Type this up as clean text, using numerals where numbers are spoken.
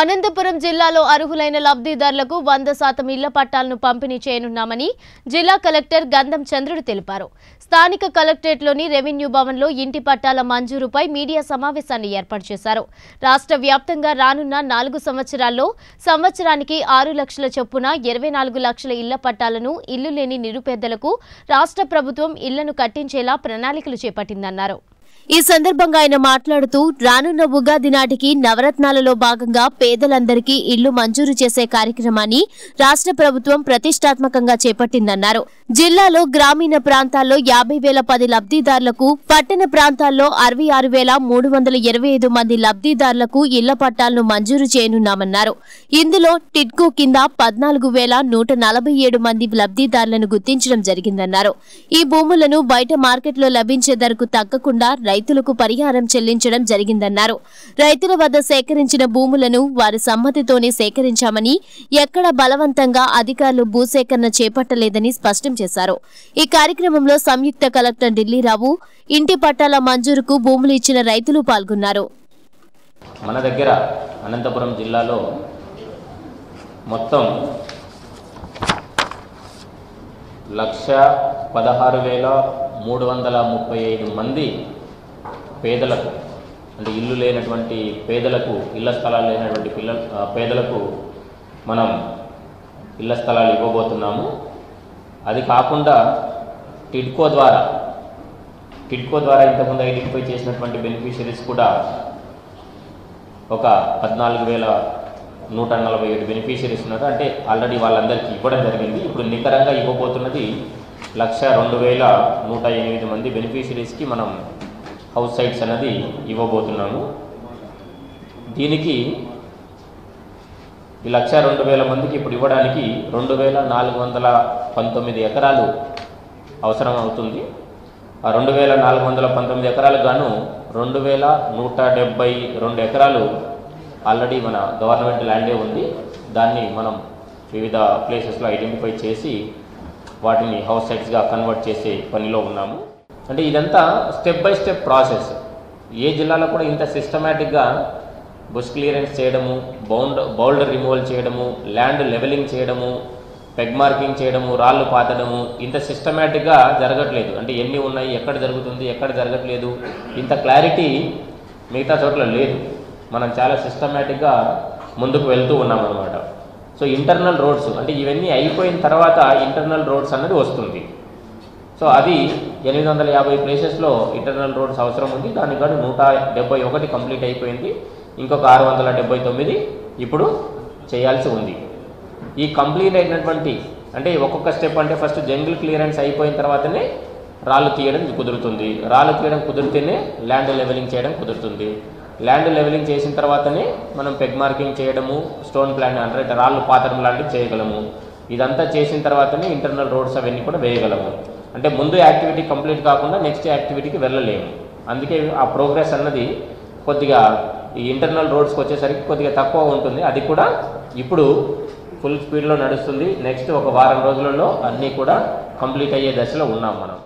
అనంతపురం జిల్లాలో అర్హులైన లబ్ధిదారులకు 100% ఇళ్ల పట్టాలను పంపిణీ చేయనున్నామని జిల్లా కలెక్టర్ గంధం చంద్రుడు తెలిపారు. స్థానిక కలెక్టరేట్లోని రెవెన్యూ భవనంలో ఇంటి పట్టాల మంజూరుపై మీడియా సమావేశాన్ని ఏర్పాటు చేశారు. రాష్ట్రవ్యాప్తంగా రానున్న 4 సంవత్సరాల్లో సంవత్సరానికి 6 లక్షల చొప్పున 24 లక్షల ఇళ్ల పట్టాలను ఇల్లు లేని నిరుపేదలకు రాష్ట్ర ప్రభుత్వం ఇళ్లను కట్టించేలా ప్రణాళికలు చేపట్టిందన్నారు. ఈ సందర్భంగా ఆయన మాట్లాడుతూ రానున్న ఉగాది నాటికి నవరత్నాలలో భాగంగా పేదలందరికీ ఇల్లు మంజూరు చేసే కార్యక్రమాన్ని రాష్ట్ర ప్రభుత్వం ప్రతిష్టాత్మకంగా చేపట్టిందన్నారు. జిల్లాలో గ్రామీణ ప్రాంతాల్లో 50,010 లబ్ధిదారులకు, పట్టణ ప్రాంతాల్లో 66,325 మంది లబ్ధిదారులకు ఇళ్ల పట్టాలను మంజూరు చేయనున్నామన్నారు. ఇందులో టిడ్కో కింద 14,147 మంది లబ్ధిదారులను గుర్తించడం జరిగిందన్నారు. ఈ భూములను బయట మార్కెట్లో లభించే ధరకు తగ్గకుండా రైతులకు పరిహారం చెల్లించడం జరిగిందన్నారు. రైతుల వద్ద సేకరించిన భూములను వారి సమ్మతితోనే సేకరించామని, ఎక్కడ బలవంతంగా అధికారులు భూసేకరణ చేపట్టలేదని స్పష్టం చేశారు. ఈ కార్యక్రమంలో సంయుక్త కలెక్టర్ ఢిల్లీరావు, ఇంటి పట్టాల మంజూరుకు భూములు ఇచ్చిన రైతులు పాల్గొన్నారు. మన దగ్గర అనంతపురం జిల్లాలో మొత్తం 116,335 మంది పేదలకు, అంటే ఇల్లు లేనటువంటి పేదలకు, ఇళ్ల స్థలాలు లేనటువంటి పేదలకు మనం ఇళ్ల స్థలాలు ఇవ్వబోతున్నాము. అది కాకుండా టిడ్కో ద్వారా ఇంతకుముందు ఐడెంటిఫై చేసినటువంటి బెనిఫిషరీస్ కూడా ఒక 14,147 బెనిఫిషరీస్ ఉన్నారు. అంటే ఆల్రెడీ వాళ్ళందరికీ ఇవ్వడం జరిగింది. ఇప్పుడు నికరంగా ఇవ్వబోతున్నది 102,108 మంది బెనిఫిషరీస్కి మనం హౌస్ సైట్స్ అనేది ఇవ్వబోతున్నాము. దీనికి ఈ 102,000 మందికి ఇప్పుడు ఇవ్వడానికి 2,419 ఎకరాలు అవసరం అవుతుంది. ఆ 2,419 ఎకరాలకు గాను 2,172 ఎకరాలు ఆల్రెడీ మన గవర్నమెంట్ ల్యాండే ఉంది. దాన్ని మనం వివిధ ప్లేసెస్లో ఐడెంటిఫై చేసి వాటిని హౌస్ సైట్స్గా కన్వర్ట్ చేసే పనిలో ఉన్నాము. అంటే ఇదంతా స్టెప్ బై స్టెప్ ప్రాసెస్. ఏ జిల్లాలో కూడా ఇంత సిస్టమేటిక్గా బుష్ క్లియరెన్స్ చేయడము, బౌల్డర్ రిమూవల్ చేయడము, ల్యాండ్ లెవెలింగ్ చేయడము, పెగ్ మార్కింగ్ చేయడము, రాళ్ళు పాతడము ఇంత సిస్టమేటిక్గా జరగట్లేదు. అంటే ఎన్ని ఉన్నాయి, ఎక్కడ జరుగుతుంది, ఎక్కడ జరగట్లేదు, ఇంత క్లారిటీ మిగతా చోట్ల లేదు. మనం చాలా సిస్టమేటిక్గా ముందుకు వెళ్తూ ఉన్నామన్నమాట. సో ఇంటర్నల్ రోడ్స్ అంటే ఇవన్నీ అయిపోయిన తర్వాత ఇంటర్నల్ రోడ్స్ అన్నది వస్తుంది. సో అది 850 ప్లేసెస్లో ఇంటర్నల్ రోడ్స్ అవసరం ఉంది. దానికన్నా 171 కంప్లీట్ అయిపోయింది. ఇంకొక 679 ఇప్పుడు చేయాల్సి ఉంది. ఈ కంప్లీట్ అయినటువంటి అంటే ఒక్కొక్క స్టెప్, అంటే ఫస్ట్ జంగిల్ క్లియరెన్స్ అయిపోయిన తర్వాతనే రాళ్ళు తీయడం కుదురుతుంది. రాళ్ళు తీయడం కుదిరితేనే ల్యాండ్ లెవెలింగ్ చేయడం కుదురుతుంది. ల్యాండ్ లెవెలింగ్ చేసిన తర్వాతనే మనం పెగ్ మార్కింగ్ చేయడము, స్టోన్ ప్లాంట్ అంటే రాళ్ళు పాతడం లాంటివి చేయగలము. ఇదంతా చేసిన తర్వాతనే ఇంటర్నల్ రోడ్స్ అవన్నీ కూడా వేయగలము. అంటే ముందు యాక్టివిటీ కంప్లీట్ కాకుండా నెక్స్ట్ యాక్టివిటీకి వెళ్ళలేము. అందుకే ఆ ప్రోగ్రెస్ అన్నది కొద్దిగా ఈ ఇంటర్నల్ రోడ్స్కి వచ్చేసరికి కొద్దిగా తక్కువ ఉంటుంది. అది కూడా ఇప్పుడు ఫుల్ స్పీడ్లో నడుస్తుంది. నెక్స్ట్ ఒక వారం రోజులలో అన్నీ కూడా కంప్లీట్ అయ్యే దశలో ఉన్నాం మనం.